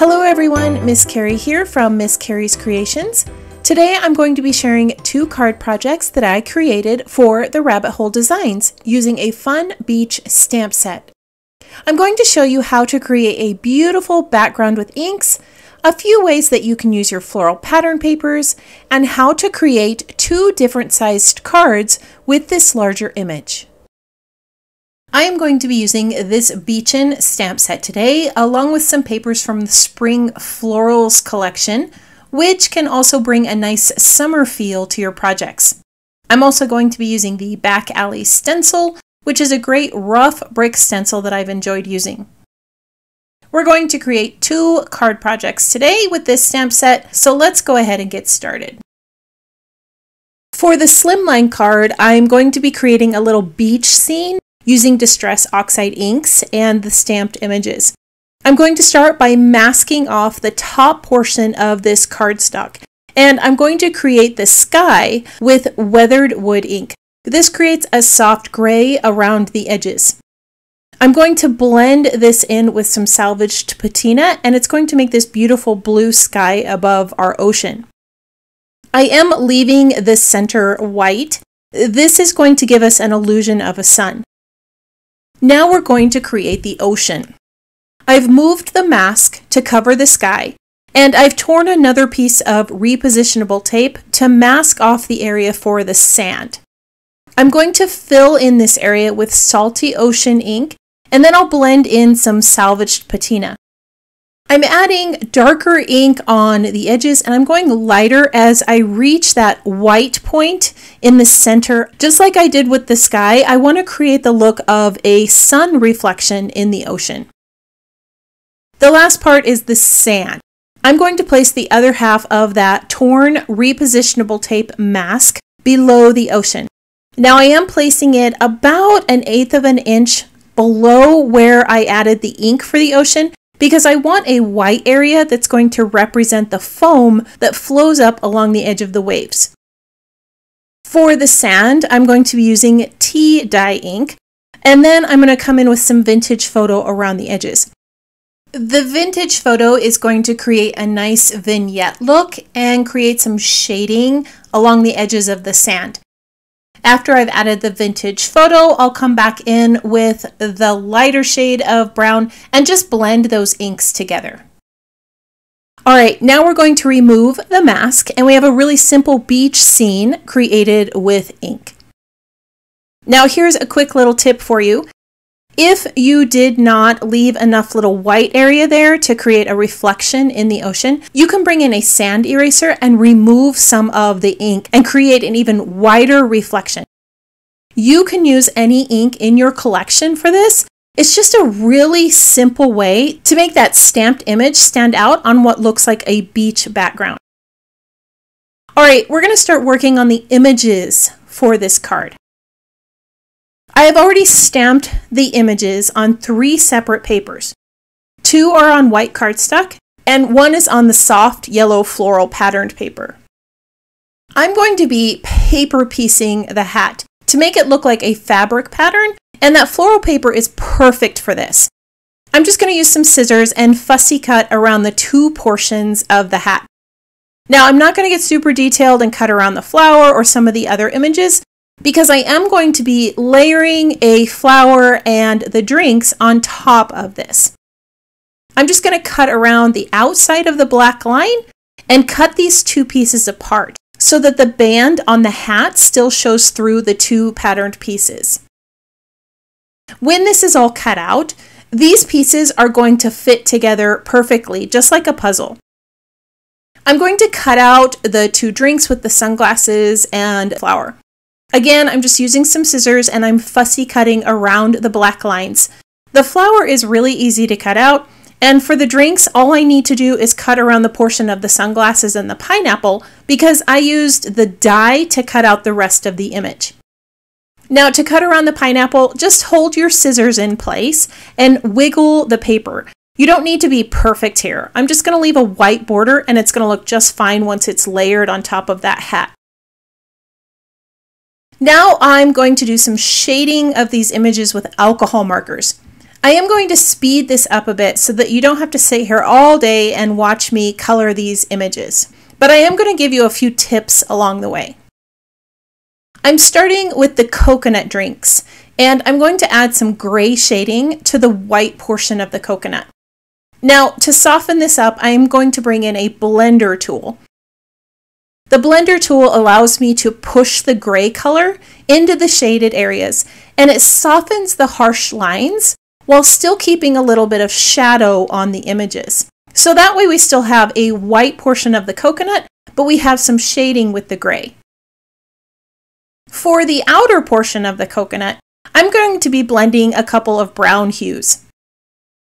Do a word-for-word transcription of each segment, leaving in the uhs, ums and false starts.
Hello everyone, Miss Carrie here from Miss Carrie's Creations. Today I'm going to be sharing two card projects that I created for The Rabbit Hole Designs using a fun beach stamp set. I'm going to show you how to create a beautiful background with inks, a few ways that you can use your floral pattern papers, and how to create two different sized cards with this larger image. I am going to be using this Beachin' stamp set today, along with some papers from the Spring Florals Collection, which can also bring a nice summer feel to your projects. I'm also going to be using the Back Alley Stencil, which is a great rough brick stencil that I've enjoyed using. We're going to create two card projects today with this stamp set, so let's go ahead and get started. For the slimline card, I'm going to be creating a little beach scene using Distress Oxide Inks and the stamped images. I'm going to start by masking off the top portion of this cardstock, and I'm going to create the sky with weathered wood ink. This creates a soft gray around the edges. I'm going to blend this in with some salvaged patina, and it's going to make this beautiful blue sky above our ocean. I am leaving the center white. This is going to give us an illusion of a sun. Now we're going to create the ocean. I've moved the mask to cover the sky, and I've torn another piece of repositionable tape to mask off the area for the sand. I'm going to fill in this area with salty ocean ink, and then I'll blend in some salvaged patina. I'm adding darker ink on the edges, and I'm going lighter as I reach that white point in the center. Just like I did with the sky, I want to create the look of a sun reflection in the ocean. The last part is the sand. I'm going to place the other half of that torn repositionable tape mask below the ocean. Now I am placing it about an eighth of an inch below where I added the ink for the ocean, because I want a white area that's going to represent the foam that flows up along the edge of the waves. For the sand, I'm going to be using tea dye ink, and then I'm going to come in with some vintage photo around the edges. The vintage photo is going to create a nice vignette look and create some shading along the edges of the sand. After I've added the vintage photo, I'll come back in with the lighter shade of brown and just blend those inks together. All right, now we're going to remove the mask, and we have a really simple beach scene created with ink. Now here's a quick little tip for you. If you did not leave enough little white area there to create a reflection in the ocean, you can bring in a sand eraser and remove some of the ink and create an even wider reflection. You can use any ink in your collection for this. It's just a really simple way to make that stamped image stand out on what looks like a beach background. All right, we're going to start working on the images for this card. I have already stamped the images on three separate papers. Two are on white cardstock, and one is on the soft yellow floral patterned paper. I'm going to be paper piecing the hat to make it look like a fabric pattern, and that floral paper is perfect for this. I'm just going to use some scissors and fussy cut around the two portions of the hat. Now, I'm not going to get super detailed and cut around the flower or some of the other images, because I am going to be layering a flower and the drinks on top of this. I'm just going to cut around the outside of the black line and cut these two pieces apart so that the band on the hat still shows through the two patterned pieces. When this is all cut out, these pieces are going to fit together perfectly, just like a puzzle. I'm going to cut out the two drinks with the sunglasses and flower. Again, I'm just using some scissors, and I'm fussy cutting around the black lines. The flower is really easy to cut out, and for the drinks, all I need to do is cut around the portion of the sunglasses and the pineapple, because I used the die to cut out the rest of the image. Now, to cut around the pineapple, just hold your scissors in place and wiggle the paper. You don't need to be perfect here. I'm just going to leave a white border, and it's going to look just fine once it's layered on top of that hat. Now I'm going to do some shading of these images with alcohol markers. I am going to speed this up a bit so that you don't have to sit here all day and watch me color these images. But I am going to give you a few tips along the way. I'm starting with the coconut drinks, and I'm going to add some gray shading to the white portion of the coconut. Now, to soften this up, I am going to bring in a blender tool. The blender tool allows me to push the gray color into the shaded areas, and it softens the harsh lines while still keeping a little bit of shadow on the images. So that way we still have a white portion of the coconut, but we have some shading with the gray. For the outer portion of the coconut, I'm going to be blending a couple of brown hues.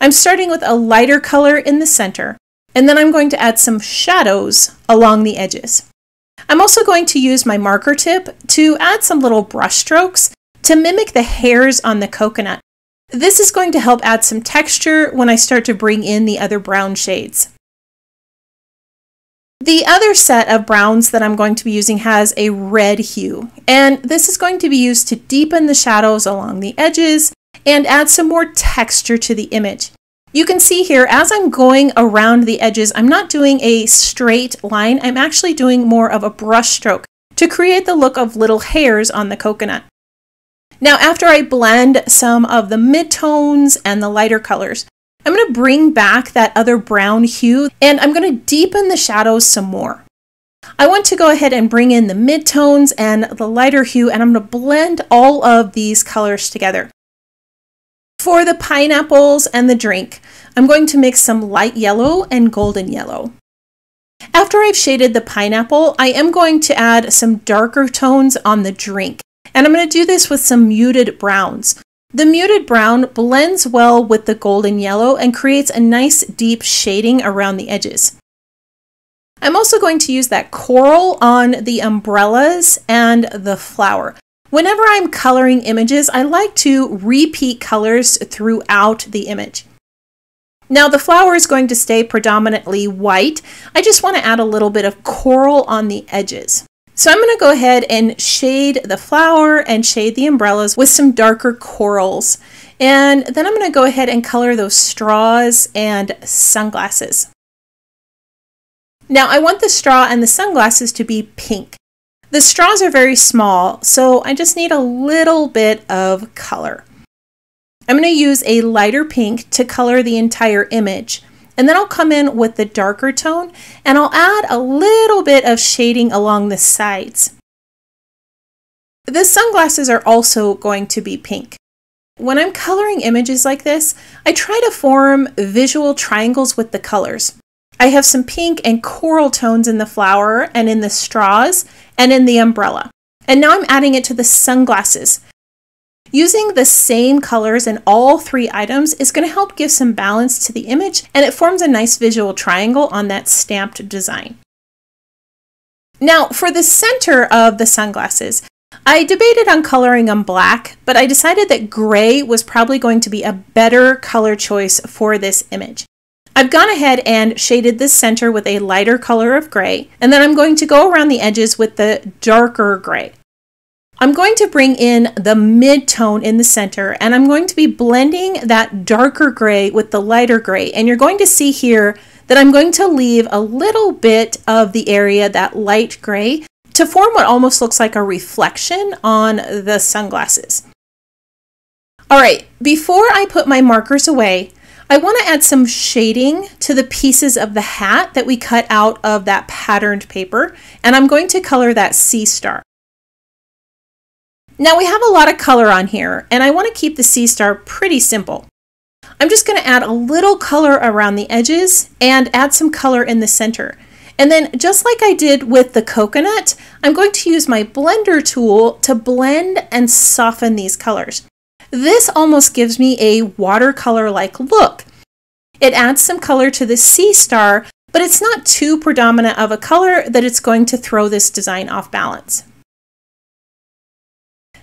I'm starting with a lighter color in the center, and then I'm going to add some shadows along the edges. I'm also going to use my marker tip to add some little brush strokes to mimic the hairs on the coconut. This is going to help add some texture when I start to bring in the other brown shades. The other set of browns that I'm going to be using has a red hue, and this is going to be used to deepen the shadows along the edges and add some more texture to the image. You can see here, as I'm going around the edges, I'm not doing a straight line. I'm actually doing more of a brush stroke to create the look of little hairs on the coconut. Now, after I blend some of the midtones and the lighter colors, I'm going to bring back that other brown hue, and I'm going to deepen the shadows some more. I want to go ahead and bring in the midtones and the lighter hue, and I'm going to blend all of these colors together. For the pineapples and the drink, I'm going to mix some light yellow and golden yellow. After I've shaded the pineapple, I am going to add some darker tones on the drink, and I'm going to do this with some muted browns. The muted brown blends well with the golden yellow and creates a nice deep shading around the edges. I'm also going to use that coral on the umbrellas and the flower. Whenever I'm coloring images, I like to repeat colors throughout the image. Now, the flower is going to stay predominantly white. I just want to add a little bit of coral on the edges. So I'm going to go ahead and shade the flower and shade the umbrellas with some darker corals. And then I'm going to go ahead and color those straws and sunglasses. Now, I want the straw and the sunglasses to be pink. The straws are very small, so I just need a little bit of color. I'm going to use a lighter pink to color the entire image, and then I'll come in with the darker tone, and I'll add a little bit of shading along the sides. The sunglasses are also going to be pink. When I'm coloring images like this, I try to form visual triangles with the colors. I have some pink and coral tones in the flower and in the straws and in the umbrella. And now I'm adding it to the sunglasses. Using the same colors in all three items is going to help give some balance to the image, and it forms a nice visual triangle on that stamped design. Now, for the center of the sunglasses, I debated on coloring them black, but I decided that gray was probably going to be a better color choice for this image. I've gone ahead and shaded this center with a lighter color of gray, and then I'm going to go around the edges with the darker gray. I'm going to bring in the mid-tone in the center, and I'm going to be blending that darker gray with the lighter gray, and you're going to see here that I'm going to leave a little bit of the area, that light gray, to form what almost looks like a reflection on the sunglasses. All right, before I put my markers away, I want to add some shading to the pieces of the hat that we cut out of that patterned paper, and I'm going to color that sea star. Now, we have a lot of color on here, and I want to keep the sea star pretty simple. I'm just going to add a little color around the edges and add some color in the center. And then, just like I did with the coconut, I'm going to use my blender tool to blend and soften these colors. This almost gives me a watercolor-like look. It adds some color to the sea star, but it's not too predominant of a color that it's going to throw this design off balance.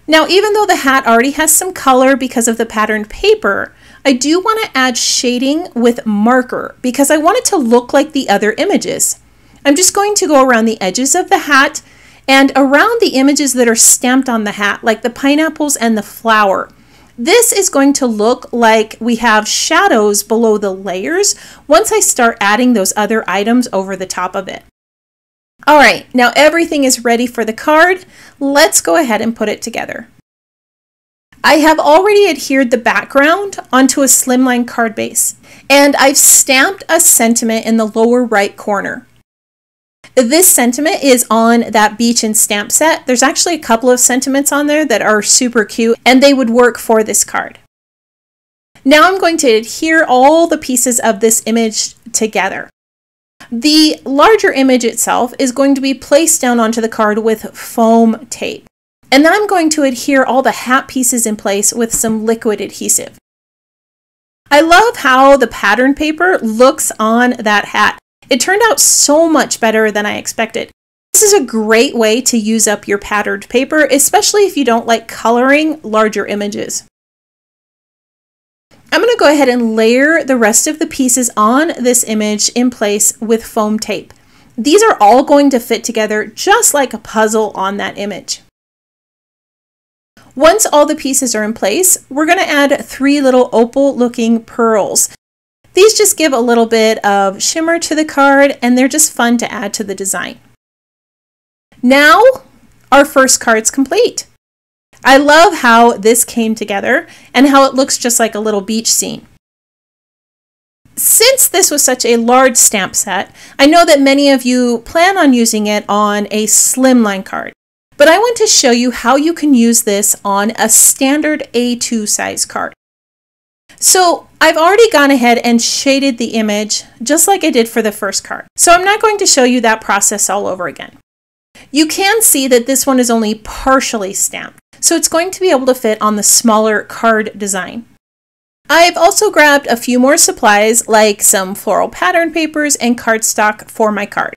Now, even though the hat already has some color because of the patterned paper, I do want to add shading with marker because I want it to look like the other images. I'm just going to go around the edges of the hat and around the images that are stamped on the hat, like the pineapples and the flower. This is going to look like we have shadows below the layers once I start adding those other items over the top of it. All right, now everything is ready for the card. Let's go ahead and put it together. I have already adhered the background onto a slimline card base, and I've stamped a sentiment in the lower right corner. This sentiment is on that Beachin' Stamp set. There's actually a couple of sentiments on there that are super cute, and they would work for this card. Now I'm going to adhere all the pieces of this image together. The larger image itself is going to be placed down onto the card with foam tape. And then I'm going to adhere all the hat pieces in place with some liquid adhesive. I love how the pattern paper looks on that hat. It turned out so much better than I expected. This is a great way to use up your patterned paper, especially if you don't like coloring larger images. I'm going to go ahead and layer the rest of the pieces on this image in place with foam tape. These are all going to fit together just like a puzzle on that image. Once all the pieces are in place, we're going to add three little opal-looking pearls. These just give a little bit of shimmer to the card, and they're just fun to add to the design. Now, our first card's complete. I love how this came together and how it looks just like a little beach scene. Since this was such a large stamp set, I know that many of you plan on using it on a slimline card, but I want to show you how you can use this on a standard A two size card. So I've already gone ahead and shaded the image just like I did for the first card. So I'm not going to show you that process all over again. You can see that this one is only partially stamped, so it's going to be able to fit on the smaller card design. I've also grabbed a few more supplies like some floral pattern papers and cardstock for my card.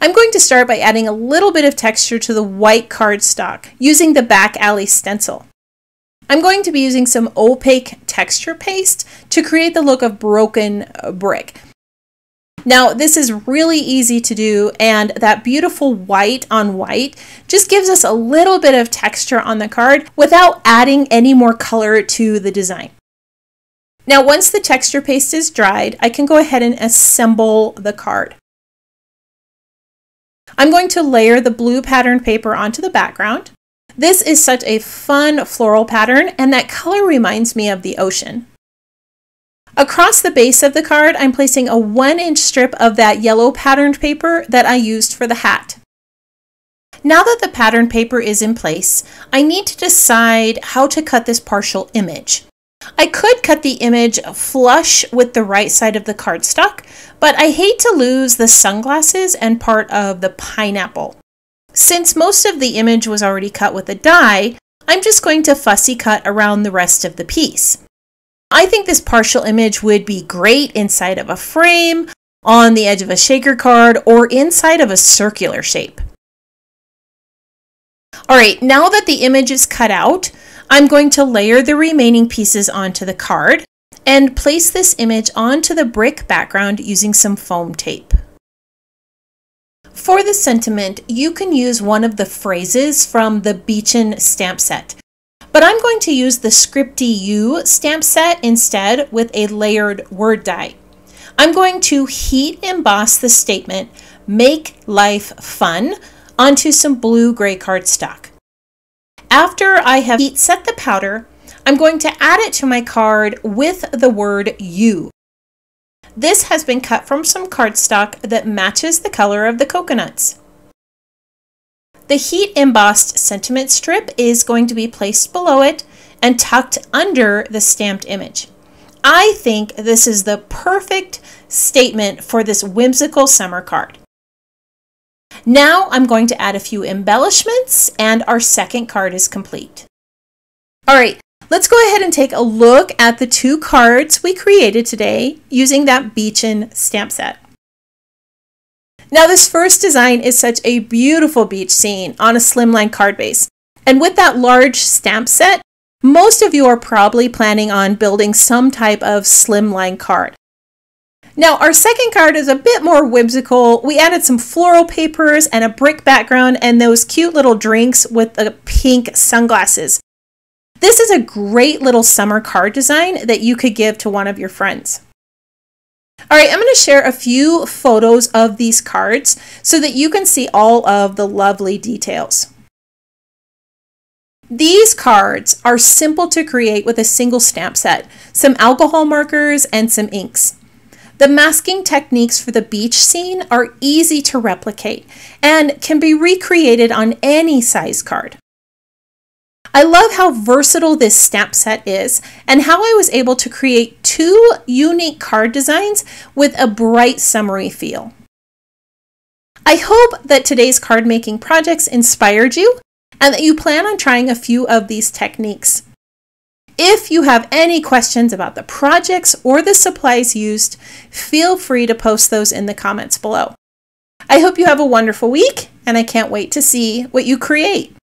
I'm going to start by adding a little bit of texture to the white cardstock using the Back Alley Stencil. I'm going to be using some opaque texture paste to create the look of broken brick. Now, this is really easy to do, and that beautiful white on white just gives us a little bit of texture on the card without adding any more color to the design. Now, once the texture paste is dried, I can go ahead and assemble the card. I'm going to layer the blue pattern paper onto the background. This is such a fun floral pattern, and that color reminds me of the ocean. Across the base of the card, I'm placing a one inch strip of that yellow patterned paper that I used for the hat. Now that the pattern paper is in place, I need to decide how to cut this partial image. I could cut the image flush with the right side of the cardstock, but I hate to lose the sunglasses and part of the pineapple. Since most of the image was already cut with a die, I'm just going to fussy cut around the rest of the piece. I think this partial image would be great inside of a frame, on the edge of a shaker card, or inside of a circular shape. All right, now that the image is cut out, I'm going to layer the remaining pieces onto the card and place this image onto the brick background using some foam tape. For the sentiment, you can use one of the phrases from the Beachin' Stamp set, but I'm going to use the Scripty You Stamp set instead with a layered word die. I'm going to heat emboss the statement, "Make Life Fun," onto some blue-gray cardstock. After I have heat set the powder, I'm going to add it to my card with the word "you." This has been cut from some cardstock that matches the color of the coconuts. The heat embossed sentiment strip is going to be placed below it and tucked under the stamped image. I think this is the perfect statement for this whimsical summer card. Now I'm going to add a few embellishments, and our second card is complete. All right. Let's go ahead and take a look at the two cards we created today using that Beachin' stamp set. Now, this first design is such a beautiful beach scene on a slimline card base. And with that large stamp set, most of you are probably planning on building some type of slimline card. Now, our second card is a bit more whimsical. We added some floral papers and a brick background and those cute little drinks with the pink sunglasses. This is a great little summer card design that you could give to one of your friends. All right, I'm going to share a few photos of these cards so that you can see all of the lovely details. These cards are simple to create with a single stamp set, some alcohol markers, and some inks. The masking techniques for the beach scene are easy to replicate and can be recreated on any size card. I love how versatile this stamp set is and how I was able to create two unique card designs with a bright summery feel. I hope that today's card making projects inspired you and that you plan on trying a few of these techniques. If you have any questions about the projects or the supplies used, feel free to post those in the comments below. I hope you have a wonderful week, and I can't wait to see what you create.